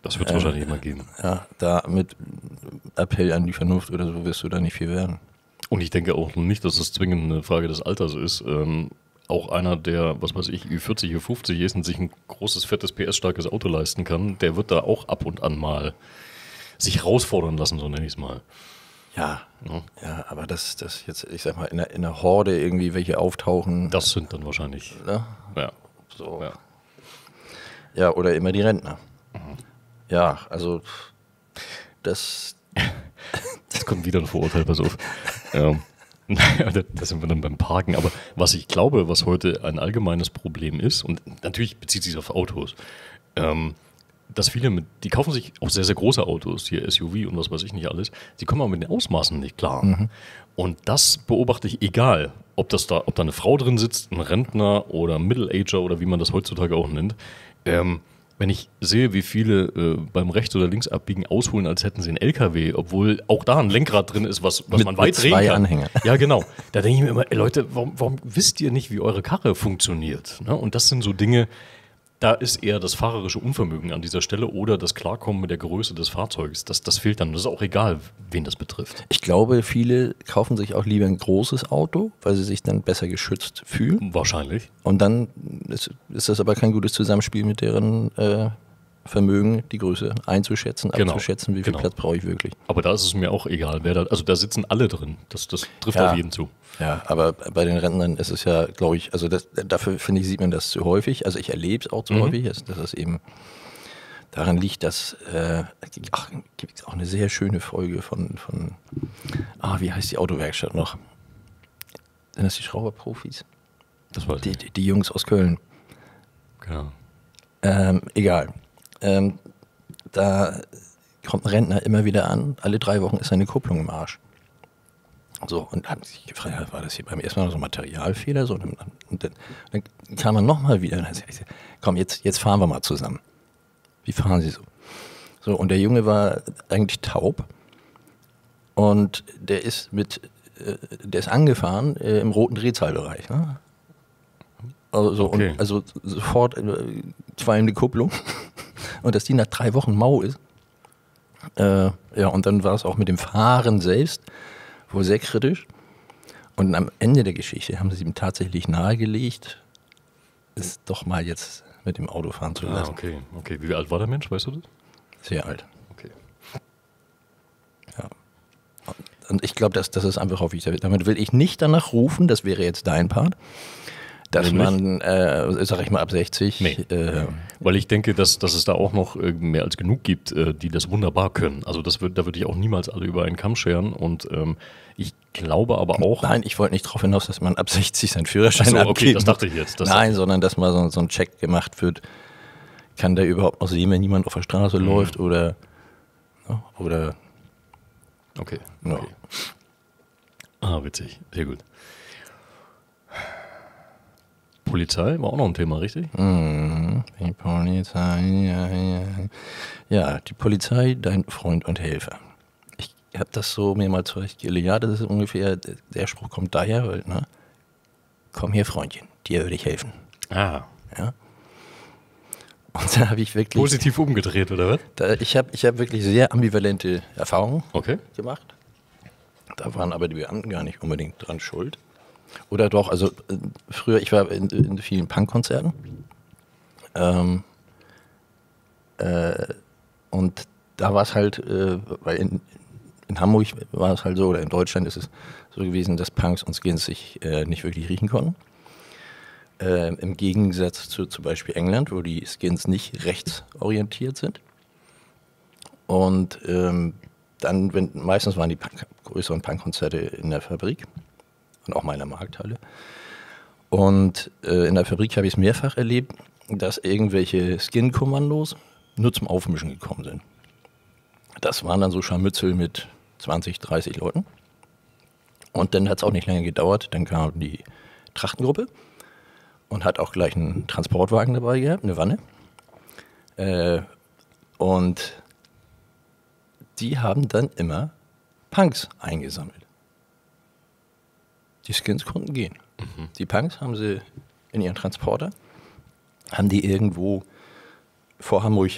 Das wird es wahrscheinlich immer geben. Ja, da mit Appell an die Vernunft oder so wirst du da nicht viel werden. Und ich denke auch nicht, dass das zwingend eine Frage des Alters ist. Auch einer, der, was weiß ich, Ü40, Ü50 ist und sich ein großes, fettes, PS-starkes Auto leisten kann, der wird da auch ab und an mal sich herausfordern lassen, so nenne ich es mal. Ja, ja, aber das jetzt, ich sag mal, in der Horde irgendwie welche auftauchen. Das sind dann wahrscheinlich. Ne? Ja. So. Ja. Ja, oder immer die Rentner. Mhm. Ja, also das... Das kommt wieder ein Vorurteil, pass auf. Ja. Naja, da sind wir dann beim Parken, aber was ich glaube, was heute ein allgemeines Problem ist, und natürlich bezieht sich auf Autos, dass viele, die kaufen sich auch sehr, sehr große Autos, hier SUV und was weiß ich nicht alles, sie kommen aber mit den Ausmaßen nicht klar. Mhm. Und das beobachte ich egal, ob da eine Frau drin sitzt, ein Rentner oder ein Middle-Ager oder wie man das heutzutage auch nennt. Wenn ich sehe, wie viele beim Rechts- oder Linksabbiegen ausholen, als hätten sie einen LKW, obwohl auch da ein Lenkrad drin ist, was man weit drehen kann. Mit zwei Anhänger. Ja, genau. Da denke ich mir immer, ey, Leute, warum wisst ihr nicht, wie eure Karre funktioniert? Ne? Und das sind so Dinge, da ist eher das fahrerische Unvermögen an dieser Stelle oder das Klarkommen mit der Größe des Fahrzeuges. Das fehlt dann. Das ist auch egal, wen das betrifft. Ich glaube, viele kaufen sich auch lieber ein großes Auto, weil sie sich dann besser geschützt fühlen. Wahrscheinlich. Und dann ist das aber kein gutes Zusammenspiel mit deren Vermögen, die Größe einzuschätzen, abzuschätzen, wie viel Platz brauche ich wirklich. Aber da ist es mir auch egal, wer da, also da sitzen alle drin, das trifft auf jeden zu. Ja, aber bei den Rentnern ist es ja, glaube ich, also dafür finde ich, sieht man das zu häufig, also ich erlebe es auch zu häufig, dass es eben daran liegt, dass, gibt es auch eine sehr schöne Folge von wie heißt die Autowerkstatt noch? Sind das die Schrauberprofis? Das weiß ich. Die Jungs aus Köln. Genau. Egal. Da kommt ein Rentner immer wieder an, alle 3 Wochen ist eine Kupplung im Arsch. So, und haben sich gefragt, war das hier beim ersten Mal so ein Materialfehler? So, und dann kam man nochmal wieder und hat gesagt, komm, jetzt fahren wir mal zusammen. Wie fahren Sie so? So, und der Junge war eigentlich taub und der ist angefahren im roten Drehzahlbereich, ne? Also, okay. Und also sofort zweimal Kupplung und dass die nach 3 Wochen mau ist. Ja, und dann war es auch mit dem Fahren selbst wohl sehr kritisch. Und am Ende der Geschichte haben sie ihm tatsächlich nahegelegt, es doch mal jetzt mit dem Auto fahren zu lassen. Ah, okay, okay. Wie alt war der Mensch, weißt du das? Sehr alt. Okay. Ja. Und ich glaube, das ist einfach häufig. Damit will ich nicht danach rufen, das wäre jetzt dein Part. dass man, sag ich mal, ab 60... Nee. Weil ich denke, dass es da auch noch mehr als genug gibt, die das wunderbar können. Also da würde ich auch niemals alle über einen Kamm scheren. Und ich glaube aber auch... Nein, ich wollte nicht darauf hinaus, dass man ab 60 seinen Führerschein abgibt. Okay, das dachte ich jetzt. Nein, sondern dass mal so ein Check gemacht wird. Kann da überhaupt noch sehen, wenn niemand auf der Straße läuft oder... Oder... Okay. No. Okay. Ah, witzig. Sehr gut. Polizei war auch noch ein Thema, richtig? Die Polizei, ja, die Polizei, dein Freund und Helfer. Ich habe das so mir mal zurechtgelegt. Ja, das ist ungefähr, der Spruch kommt daher, weil, ne? Komm hier, Freundchen, dir würde ich helfen. Ah. Ja. Und da habe ich wirklich... Positiv umgedreht, oder was? Ich hab wirklich sehr ambivalente Erfahrungen gemacht. Da waren aber die Beamten gar nicht unbedingt dran schuld. Oder doch, also früher, ich war in vielen Punkkonzerten. Und da war es halt, weil in Hamburg war es halt so, oder in Deutschland ist es so gewesen, dass Punks und Skins sich nicht wirklich riechen konnten. Im Gegensatz zu zum Beispiel England, wo die Skins nicht rechtsorientiert sind. Und dann, meistens waren die größeren Punkkonzerte in der Fabrik und auch mal in der Markthalle. Und in der Fabrik habe ich es mehrfach erlebt, dass irgendwelche Skin-Kommandos nur zum Aufmischen gekommen sind. Das waren dann so Scharmützel mit 20, 30 Leuten. Und dann hat es auch nicht lange gedauert, dann kam die Trachtengruppe. Und hat auch gleich einen Transportwagen dabei gehabt, eine Wanne. Und die haben dann immer Punks eingesammelt. Die Skins konnten gehen. Mhm. Die Punks haben sie in ihren Transporter, haben die irgendwo vor Hamburg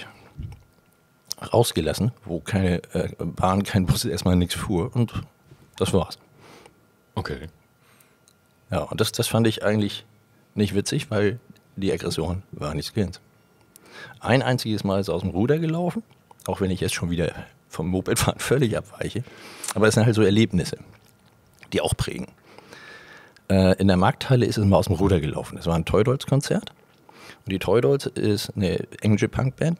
rausgelassen, wo keine Bahn, kein Bus, erstmal nichts fuhr. Und das war's. Okay. Ja, und das fand ich eigentlich... nicht witzig, weil die Aggression war nicht Skins. Ein einziges Mal ist aus dem Ruder gelaufen, auch wenn ich jetzt schon wieder vom Mopedfahren völlig abweiche. Aber es sind halt so Erlebnisse, die auch prägen. In der Markthalle ist es mal aus dem Ruder gelaufen. Es war ein Toy-Dolls-Konzert. Und die Toy-Dolls ist eine englische Punk-Band,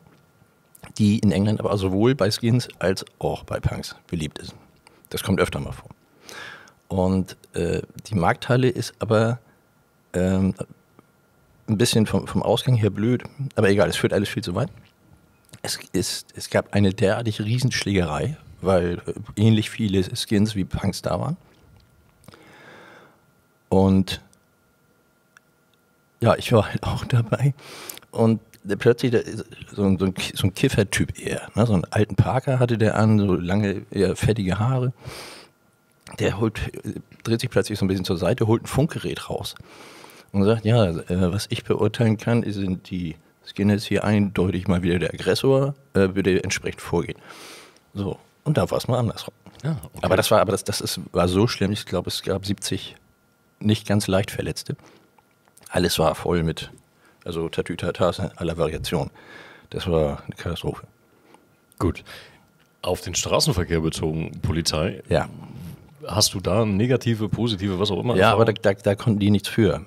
die in England aber sowohl bei Skins als auch bei Punks beliebt ist. Das kommt öfter mal vor. Und die Markthalle ist aber ein bisschen vom Ausgang her blöd, aber egal, es führt alles viel zu weit. Es gab eine derartig Riesenschlägerei, weil ähnlich viele Skins wie Punks da waren. Und ja, ich war halt auch dabei. Und plötzlich, so ein Kiffer-Typ eher, ne? So einen alten Parker hatte der an, so lange, eher fettige Haare. Der dreht sich plötzlich so ein bisschen zur Seite, holt ein Funkgerät raus. Und sagt, ja, was ich beurteilen kann, sind die Skinheads hier eindeutig mal wieder der Aggressor, würde entsprechend vorgehen. So, und da war es mal andersrum. Ja, okay. Aber das war so schlimm, ich glaube, es gab 70 nicht ganz leicht Verletzte. Alles war voll mit, also Tatütatas aller Variationen. Das war eine Katastrophe. Gut. Auf den Straßenverkehr bezogen, Polizei. Ja. Hast du da negative, positive, was auch immer? Ja, aber da konnten die nichts für.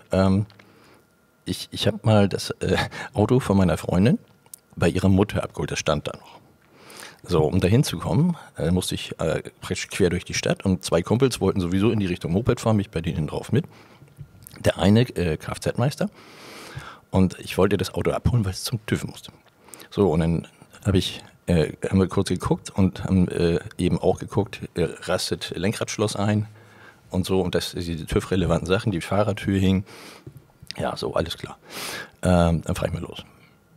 Ich habe mal das Auto von meiner Freundin bei ihrer Mutter abgeholt, das stand da noch. So, um da hinzukommen, musste ich praktisch quer durch die Stadt und zwei Kumpels wollten sowieso in die Richtung Moped fahren, mich bei denen drauf mit. Der eine Kfz-Meister und ich wollte das Auto abholen, weil es zum TÜV musste. So, und dann haben wir kurz geguckt und haben eben auch geguckt, rastet Lenkradschloss ein und so und das die TÜV-relevanten Sachen, die Fahrertür hing, ja so, alles klar. Dann fahre ich mal los.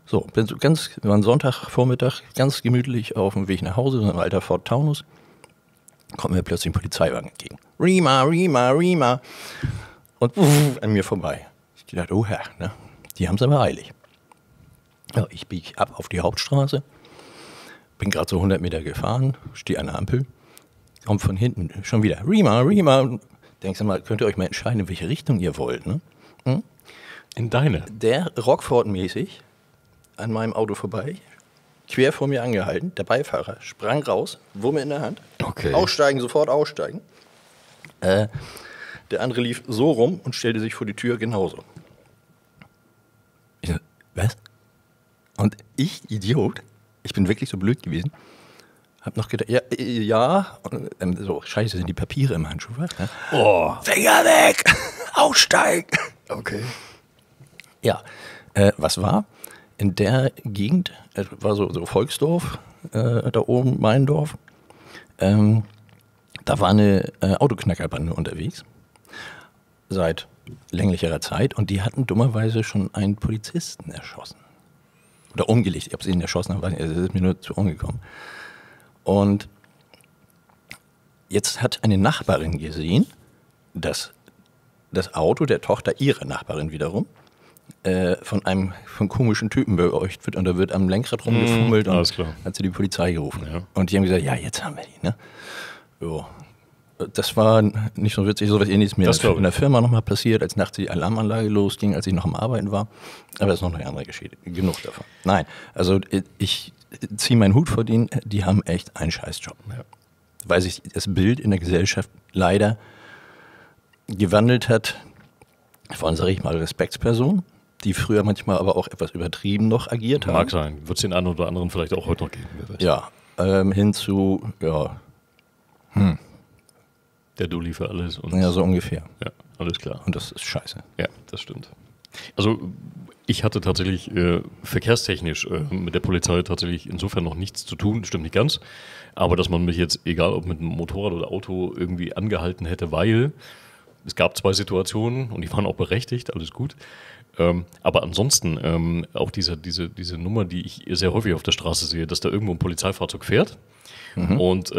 So, war ein Sonntagvormittag, ganz gemütlich auf dem Weg nach Hause, so ein alter Ford Taunus, kommt mir plötzlich ein Polizeiwagen entgegen. Rima, Rima, Rima und wuff, an mir vorbei. Ich dachte, oh Herr, ne? Die haben es aber eilig. Ja, ich biege ab auf die Hauptstraße. Bin gerade so 100 Meter gefahren, stehe an der Ampel, kommt von hinten schon wieder. Rima, Rima. Denkst du mal, könnt ihr euch mal entscheiden, in welche Richtung ihr wollt, ne? Hm? In deine. Der Rockford-mäßig an meinem Auto vorbei, quer vor mir angehalten. Der Beifahrer sprang raus, Wumme in der Hand. Okay. Aussteigen, sofort aussteigen. Der andere lief so rum und stellte sich vor die Tür genauso. Was? Und ich, Idiot, ich bin wirklich so blöd gewesen, hab noch gedacht, ja. Und, so, scheiße, sind die Papiere im Handschuhfach. Ne? Oh, Finger weg! Aussteigen! Okay. Ja, was war? In der Gegend, war so Volksdorf, da oben, mein Dorf, da war eine Autoknackerbande unterwegs, seit länglicherer Zeit, und die hatten dummerweise schon einen Polizisten erschossen. Oder umgelegt, ob sie ihn erschossen haben, es ist mir nur zu Ohren gekommen. Und jetzt hat eine Nachbarin gesehen, dass das Auto der Tochter ihrer Nachbarin wiederum von komischen Typen beäugt wird, und da wird am Lenkrad rumgefummelt, und hat sie die Polizei gerufen. Ja. Und die haben gesagt, ja, jetzt haben wir die. Ne? Jo. Das war nicht so witzig, so was ähnliches mir in der Firma nochmal passiert, als nachts die Alarmanlage losging, als ich noch am Arbeiten war. Aber das ist noch eine andere Geschichte. Genug davon. Nein, also ich ziehe meinen Hut vor denen, die haben echt einen Scheißjob. Ja. Weil sich das Bild in der Gesellschaft leider gewandelt hat von, sage ich mal, Respektspersonen, die früher manchmal aber auch etwas übertrieben noch agiert haben. Mag sein. Wird es den einen oder anderen vielleicht auch heute noch geben. Ja, hin zu, ja, der Dulli für alles. Und ja, so ungefähr. Ja, alles klar. Und das ist scheiße. Ja, das stimmt. Also ich hatte tatsächlich verkehrstechnisch mit der Polizei tatsächlich insofern noch nichts zu tun, stimmt nicht ganz, aber dass man mich jetzt, egal ob mit einem Motorrad oder Auto, irgendwie angehalten hätte, weil es gab zwei Situationen und die waren auch berechtigt, alles gut. Aber ansonsten auch diese Nummer, die ich sehr häufig auf der Straße sehe, dass da irgendwo ein Polizeifahrzeug fährt und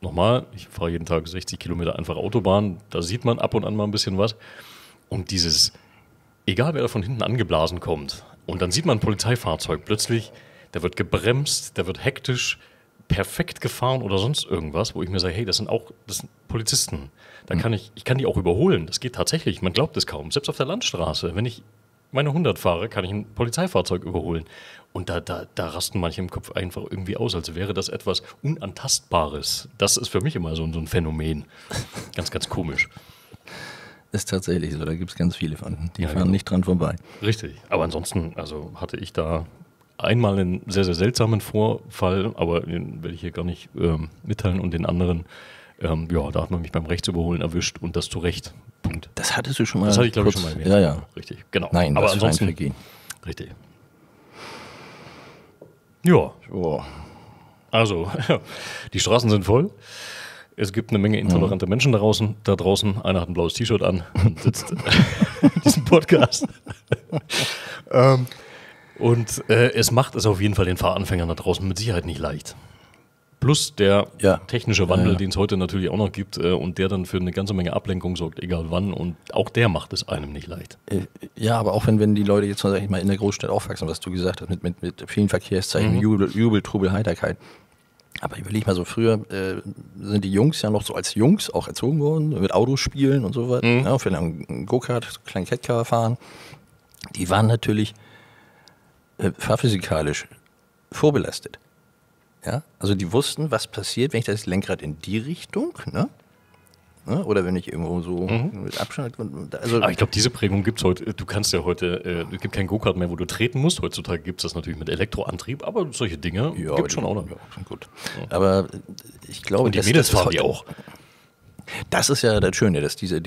nochmal, ich fahre jeden Tag 60 Kilometer einfach Autobahn, da sieht man ab und an mal ein bisschen was. Und dieses, egal wer da von hinten angeblasen kommt, und dann sieht man ein Polizeifahrzeug plötzlich, der wird gebremst, der wird hektisch, perfekt gefahren oder sonst irgendwas, wo ich mir sage, hey, das sind Polizisten. Da kann ich kann die auch überholen, das geht tatsächlich, man glaubt es kaum. Selbst auf der Landstraße, wenn ich meine 100 fahre, kann ich ein Polizeifahrzeug überholen. Und da rasten manche im Kopf einfach irgendwie aus, als wäre das etwas Unantastbares. Das ist für mich immer so ein Phänomen. Ganz, ganz komisch. Ist tatsächlich so, da gibt es ganz viele von. Die fahren nicht dran vorbei. Richtig, aber ansonsten also hatte ich da einmal einen sehr, sehr seltsamen Vorfall, aber den werde ich hier gar nicht mitteilen, und den anderen, ja, da hat man mich beim Rechtsüberholen erwischt, und das zu Recht. Punkt. Das hattest du schon mal? Das hatte ich, glaube ich, schon mal erwähnt. Ja, ja. Richtig, genau. Nein, aber das ansonsten vergehen. Richtig. Ja. Oh. Also, die Straßen sind voll. Es gibt eine Menge intolerante Menschen da draußen. Einer hat ein blaues T-Shirt an und sitzt in diesem Podcast. Und es macht es auf jeden Fall den Fahranfängern da draußen mit Sicherheit nicht leicht. Plus der technische Wandel, den es heute natürlich auch noch gibt, und der dann für eine ganze Menge Ablenkung sorgt, egal wann, und auch der macht es einem nicht leicht. Ja, aber auch wenn die Leute jetzt, sag ich mal, in der Großstadt aufwachsen, was du gesagt hast, mit vielen Verkehrszeichen, Jubel, Trubel, Heiterkeit. Aber überleg mal, so früher sind die Jungs ja noch so als Jungs auch erzogen worden, mit Autos spielen und so was. Ja, auf einen Go-Kart, so einen kleinen Catcar fahren. Die waren natürlich fahrphysikalisch vorbelastet. Ja, also die wussten, was passiert, wenn ich das Lenkrad in die Richtung, ne? Oder wenn ich irgendwo so mit Abstand. Also aber ich glaube, diese Prägung gibt es heute. Du kannst ja heute, es gibt kein Go-Kart mehr, wo du treten musst. Heutzutage gibt es das natürlich mit Elektroantrieb, aber solche Dinge gibt es schon auch noch. Ja, gut. Ja. Aber ich glaube, und die Mädels fahren die auch. Das ist ja das Schöne, dass diese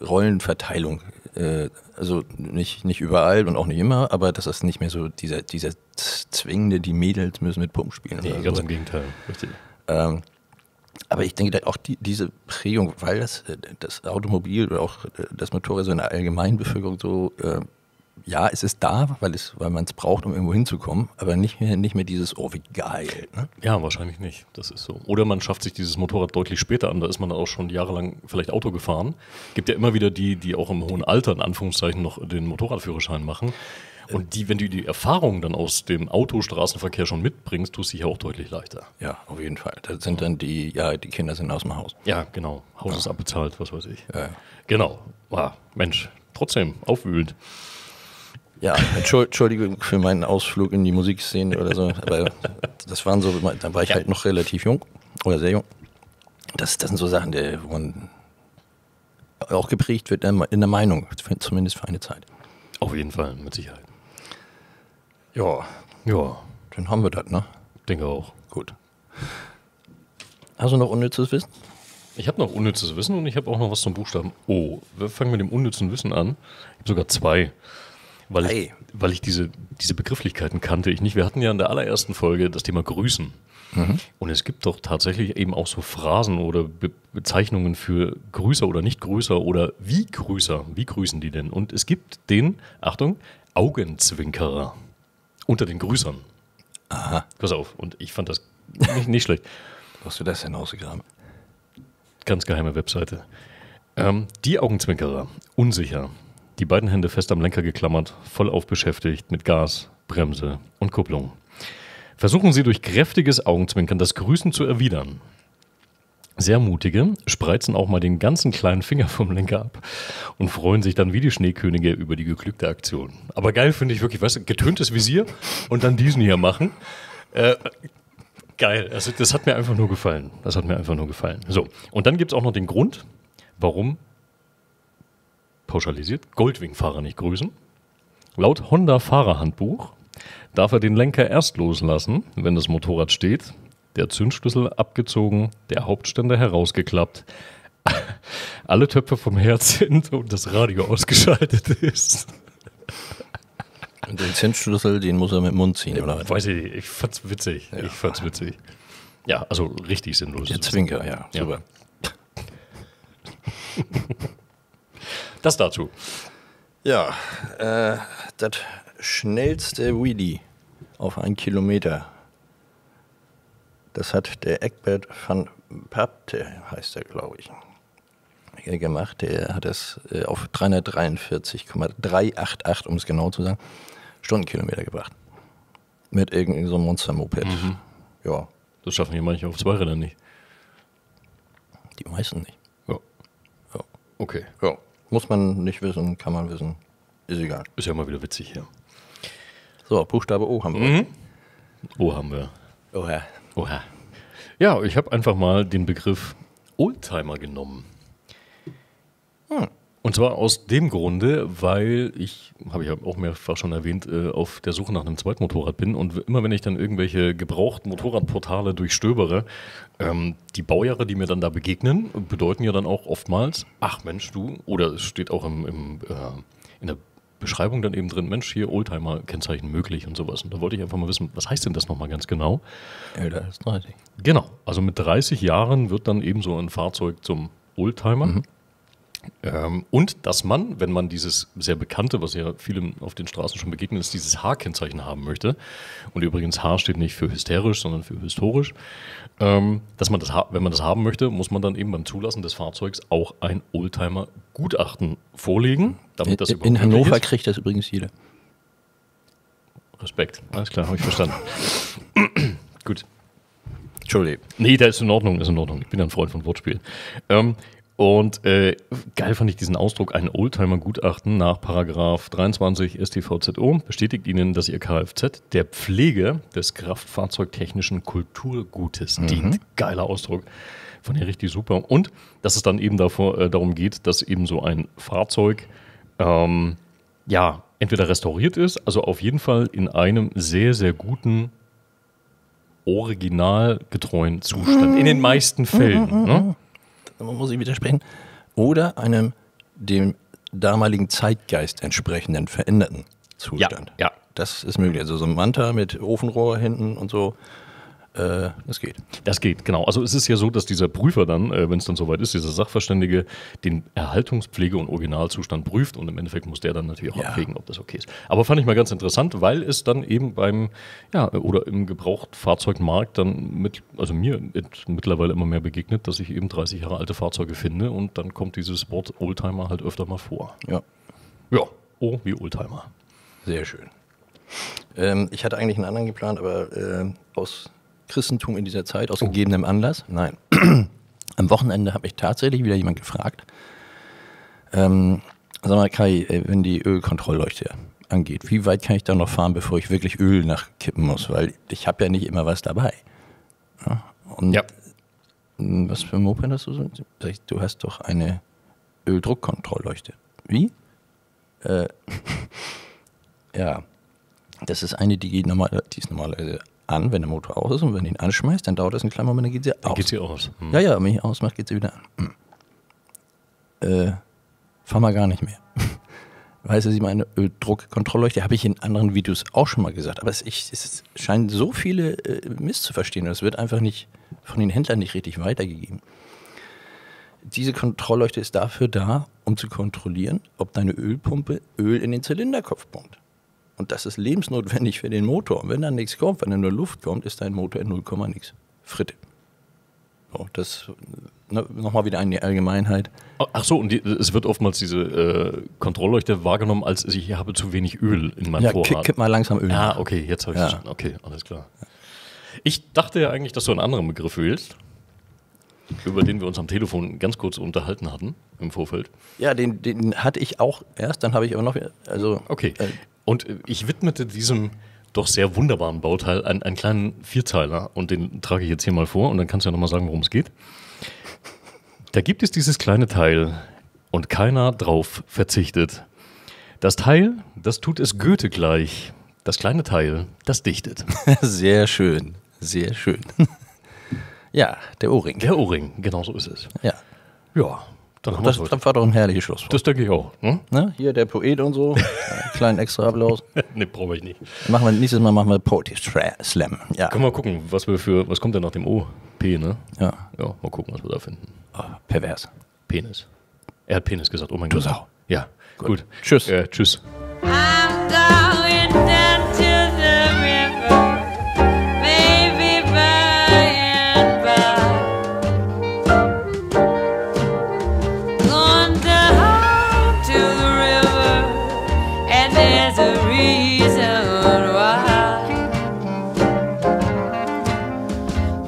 Rollenverteilung, also nicht überall und auch nicht immer, aber dass das nicht mehr so dieser zwingende, die Mädels müssen mit Pumpen spielen. Nee, ganz im Gegenteil. Richtig. Aber ich denke, auch diese Prägung, weil das Automobil oder auch das Motorrad so in der Allgemeinbevölkerung so, ja, es ist da, weil man es braucht, um irgendwo hinzukommen, aber nicht mehr dieses, oh, wie geil. Ne? Ja, wahrscheinlich nicht. Das ist so. Oder man schafft sich dieses Motorrad deutlich später an, da ist man auch schon jahrelang vielleicht Auto gefahren. Gibt ja immer wieder die auch im hohen Alter, in Anführungszeichen, noch den Motorradführerschein machen. Und wenn du die Erfahrung dann aus dem Autostraßenverkehr schon mitbringst, tust du dich ja auch deutlich leichter. Ja, auf jeden Fall. Da sind dann die Kinder sind aus dem Haus. Ja, genau. Haus ist abbezahlt, was weiß ich. Ja. Genau. Ja, Mensch, trotzdem aufwühlend. Ja, Entschuldigung für meinen Ausflug in die Musikszene oder so, aber das waren so, da war ich halt noch relativ jung oder sehr jung. Das sind so Sachen, wo man auch geprägt wird in der Meinung, zumindest für eine Zeit. Auf jeden Fall, mit Sicherheit. Ja. Dann haben wir das, ne? Denke auch. Gut. Hast du noch unnützes Wissen? Ich habe noch unnützes Wissen und ich habe auch noch was zum Buchstaben O. Wir fangen mit dem unnützen Wissen an. Ich habe sogar zwei. Weil ich diese Begrifflichkeiten kannte ich nicht. Wir hatten ja in der allerersten Folge das Thema Grüßen. Mhm. Und es gibt doch tatsächlich eben auch so Phrasen oder Bezeichnungen für Grüßer oder Nicht-Grüßer oder Wie-Grüßer. Wie grüßen die denn? Und es gibt den, Achtung, Augenzwinkerer unter den Grüßern. Aha. Pass auf. Und ich fand das nicht schlecht. Wo hast du das denn ausgegraben? Ganz geheime Webseite. Die Augenzwinkerer. Unsicher. Die beiden Hände fest am Lenker geklammert, vollauf beschäftigt mit Gas, Bremse und Kupplung. Versuchen Sie durch kräftiges Augenzwinkern das Grüßen zu erwidern. Sehr mutige spreizen auch mal den ganzen kleinen Finger vom Lenker ab und freuen sich dann wie die Schneekönige über die geglückte Aktion. Aber geil finde ich wirklich, weißt du, getöntes Visier und dann diesen hier machen. Geil, also das hat mir einfach nur gefallen. So, und dann gibt es auch noch den Grund, warum pauschalisiert Goldwing-Fahrer nicht grüßen. Laut Honda-Fahrerhandbuch darf er den Lenker erst loslassen, wenn das Motorrad steht, der Zündschlüssel abgezogen, der Hauptständer herausgeklappt, alle Töpfe vom Herd sind und das Radio ausgeschaltet ist. Und den Zündschlüssel, den muss er mit dem Mund ziehen, oder? Weiß ich nicht, ich fand's witzig. Ja. Ja, also richtig sinnlos. Der Zwinker, ja. Super. Das dazu. Ja, das schnellste Wheelie auf 1 Kilometer. Das hat der Egbert van Papte, heißt er, glaube ich, gemacht. Der hat es auf 343,388, um es genau zu sagen, Stundenkilometer gebracht. Mit irgendeinem so Monster-Moped. Mhm. Ja. Das schaffen hier manche auf 2 Rädern nicht. Die meisten nicht. Ja. Okay. Ja. Muss man nicht wissen, kann man wissen. Ist egal. Ist ja mal wieder witzig, ja. So, Buchstabe O haben wir. Mhm. Oha. Ja, ich habe einfach mal den Begriff Oldtimer genommen. Hm. Und zwar aus dem Grunde, weil ich, habe ich auch mehrfach schon erwähnt, auf der Suche nach einem Zweitmotorrad bin. Und immer wenn ich dann irgendwelche gebrauchten Motorradportale durchstöbere, die Baujahre, die mir dann da begegnen, bedeuten ja dann auch oftmals, ach Mensch, du, oder es steht auch in der Beschreibung dann eben drin, Mensch, hier Oldtimer-Kennzeichen möglich und sowas. Und da wollte ich einfach mal wissen, was heißt denn das nochmal ganz genau? Älter als 30. Genau, also mit 30 Jahren wird dann eben so ein Fahrzeug zum Oldtimer. Mhm. Und dass man, wenn man dieses sehr bekannte, was ja vielen auf den Straßen schon begegnet ist, dieses H-Kennzeichen haben möchte, und übrigens H steht nicht für hysterisch, sondern für historisch, dass man das, wenn man das haben möchte, muss man dann eben beim Zulassen des Fahrzeugs auch ein Oldtimer-Gutachten vorlegen. Damit das in Hannover kriegt das übrigens jeder. Respekt, alles klar, habe ich verstanden. Gut. Entschuldigung. Nee, da ist in Ordnung, Ich bin ja ein Freund von Wortspielen. Und geil fand ich diesen Ausdruck, ein Oldtimer-Gutachten nach Paragraf 23 StVZO bestätigt Ihnen, dass Ihr Kfz der Pflege des kraftfahrzeugtechnischen Kulturgutes dient. Geiler Ausdruck, fand ich richtig super. Und dass es dann eben darum geht, dass eben so ein Fahrzeug entweder restauriert ist, also auf jeden Fall in einem sehr, sehr guten, originalgetreuen Zustand. In den meisten Fällen, ne? Man muss sich widersprechen, oder einem dem damaligen Zeitgeist entsprechenden veränderten Zustand. Ja. Das ist möglich. Also so ein Manta mit Ofenrohr hinten und so, das geht. Das geht, genau. Also es ist ja so, dass dieser Prüfer dann, wenn es dann soweit ist, dieser Sachverständige, den Erhaltungspflege- und Originalzustand prüft und im Endeffekt muss der dann natürlich auch abwägen, ob das okay ist. Aber fand ich mal ganz interessant, weil es dann eben beim, oder im Gebrauchtfahrzeugmarkt dann mir mittlerweile immer mehr begegnet, dass ich eben 30 Jahre alte Fahrzeuge finde und dann kommt dieses Wort Oldtimer halt öfter mal vor. Ja. Ja, O wie Oldtimer. Sehr schön. Ich hatte eigentlich einen anderen geplant, aber aus Christentum in dieser Zeit, aus gegebenem Anlass? Nein. Am Wochenende habe ich tatsächlich wieder jemand gefragt, sag mal Kai, wenn die Ölkontrollleuchte angeht, wie weit kann ich da noch fahren, bevor ich wirklich Öl nachkippen muss? Weil ich habe ja nicht immer was dabei. Ja? Und was für ein Moped hast du so? Du hast doch eine Öldruckkontrollleuchte. Wie? Ja. Das ist eine, die ist normalerweise an, wenn der Motor aus ist, und wenn du ihn anschmeißt, dann dauert das einen kleinen Moment, dann geht sie aus. Dann geht sie aus. Hm. Ja, wenn ich ausmache, geht sie wieder an. Hm. Fahr mal gar nicht mehr. Weißt du, ich meine, Öldruckkontrollleuchte habe ich in anderen Videos auch schon mal gesagt, aber es scheinen so viele misszuverstehen, das wird einfach nicht von den Händlern nicht richtig weitergegeben. Diese Kontrollleuchte ist dafür da, um zu kontrollieren, ob deine Ölpumpe Öl in den Zylinderkopf pumpt. Und das ist lebensnotwendig für den Motor. Und wenn da nichts kommt, wenn da nur Luft kommt, ist dein Motor in 0, nix. Fritte. So, das nochmal wieder eine Allgemeinheit. Ach so, und es wird oftmals diese Kontrollleuchte wahrgenommen, als ich habe zu wenig Öl in meinem Vorrat. Ja, kipp mal langsam Öl. Ah, okay, jetzt habe ich verstanden. Okay, alles klar. Ich dachte ja eigentlich, dass du einen anderen Begriff wählst, über den wir uns am Telefon ganz kurz unterhalten hatten im Vorfeld. Ja, den hatte ich auch erst, dann habe ich aber noch... okay, und ich widmete diesem doch sehr wunderbaren Bauteil einen kleinen Vierzeiler, und den trage ich jetzt hier mal vor, und dann kannst du ja nochmal sagen, worum es geht. Da gibt es dieses kleine Teil, und keiner drauf verzichtet. Das Teil, das tut es Goethe gleich. Das kleine Teil, das dichtet. Sehr schön, sehr schön. Ja, der O-Ring. Der O-Ring, genau so ist es. Ja. Ja, dann haben wir das war doch ein herrliches Schlusswort. Das denke ich auch. Hm? Na, hier der Poet und so. Kleinen extra Applaus. Ne, brauche ich nicht. Nächstes Mal machen wir Poetry Slam. Ja. Können wir gucken, was kommt denn nach dem O? P, ne? Ja. Ja, mal gucken, was wir da finden. Oh, pervers. Penis. Er hat Penis gesagt, oh mein Gott. Du Sau. Ja, gut. Tschüss. Tschüss. I'm going down to the river.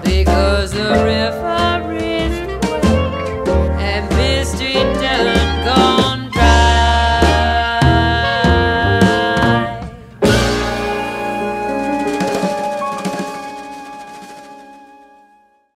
Because the river